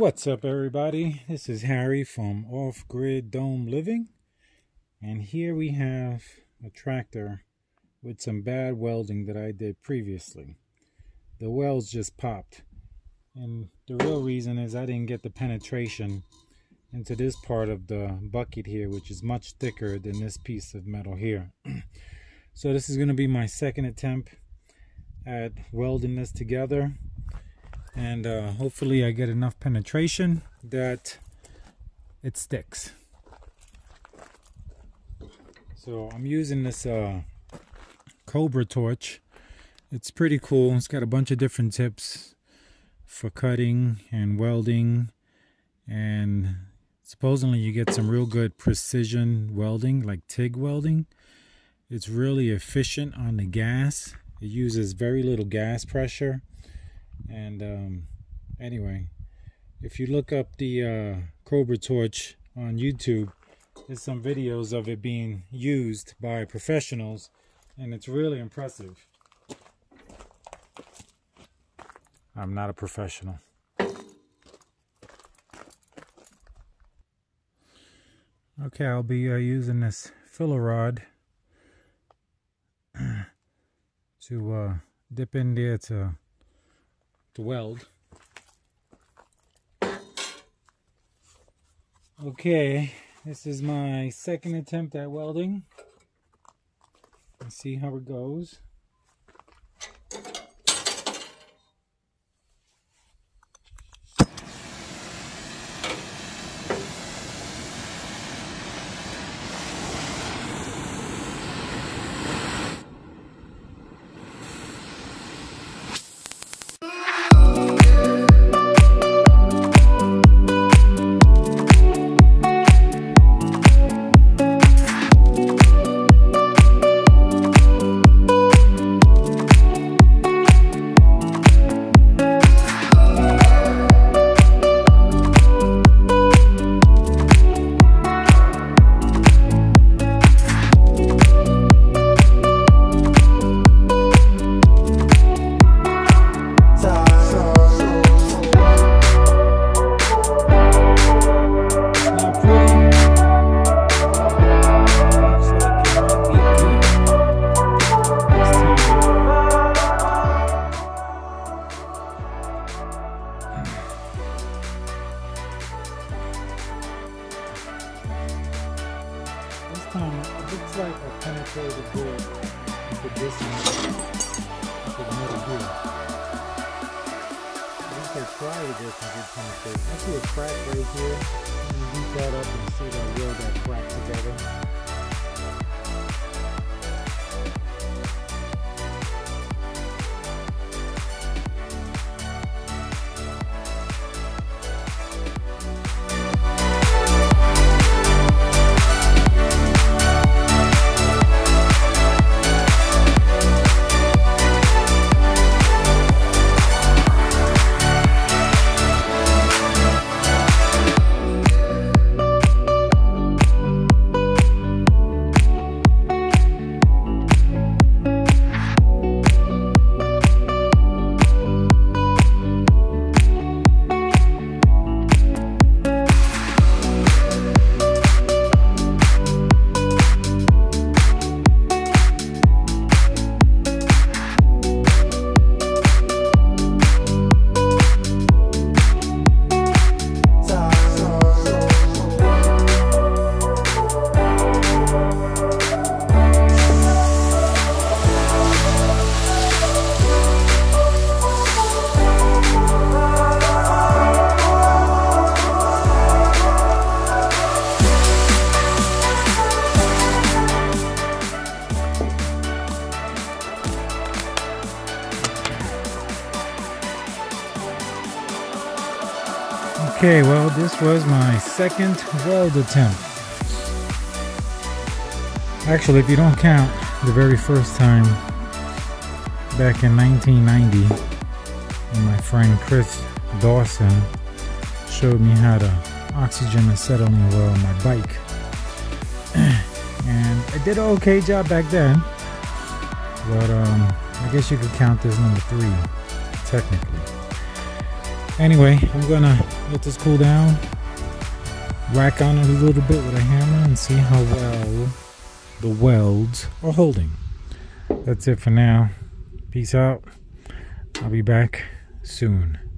What's up, everybody? This is Harry from Off-Grid Dome Living, and here we have a tractor with some bad welding that I did previously. The welds just popped, and the real reason is I didn't get the penetration into this part of the bucket here, which is much thicker than this piece of metal here. So this is going to be my second attempt at welding this together, and hopefully I get enough penetration that it sticks. So I'm using this Cobra torch. It's pretty cool. It's got a bunch of different tips for cutting and welding, and supposedly you get some real good precision welding, like TIG welding. It's really efficient on the gas. It uses very little gas pressure. And anyway, if you look up the Cobra torch on YouTube, there's some videos of it being used by professionals, and it's really impressive. I'm not a professional. Okay, I'll be using this filler rod to dip in there to weld. Okay, this is my second attempt at welding. Let's see how it goes. It looks like I penetrated there into this one, into the middle here. At least I tried this and did penetrate. I see a crack right here. Let me beat that up and see if I weld that crack together. Okay, well, this was my second weld attempt. Actually, if you don't count the very first time back in 1990, when my friend Chris Dawson showed me how to oxygen acetylene weld my bike, and I did an okay job back then, but I guess you could count this number 3 technically. Anyway, I'm gonna let this cool down, whack on it a little bit with a hammer, and see how well the welds are holding. That's it for now. Peace out. I'll be back soon.